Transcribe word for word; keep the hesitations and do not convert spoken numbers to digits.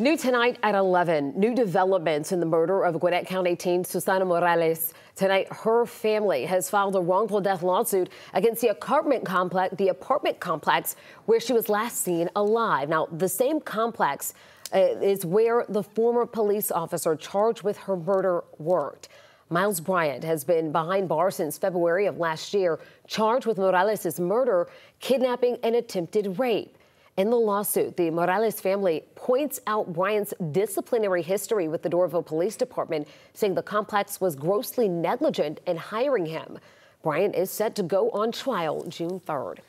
New tonight at eleven, new developments in the murder of Gwinnett County teen Susana Morales. Tonight, her family has filed a wrongful death lawsuit against the apartment complex, the apartment complex where she was last seen alive. Now, the same complex uh, is where the former police officer charged with her murder worked. Miles Bryant has been behind bars since February of last year, charged with Morales' murder, kidnapping, and attempted rape. In the lawsuit, the Morales family points out Bryant's disciplinary history with the Doraville Police Department, saying the complex was grossly negligent in hiring him. Bryant is set to go on trial June third.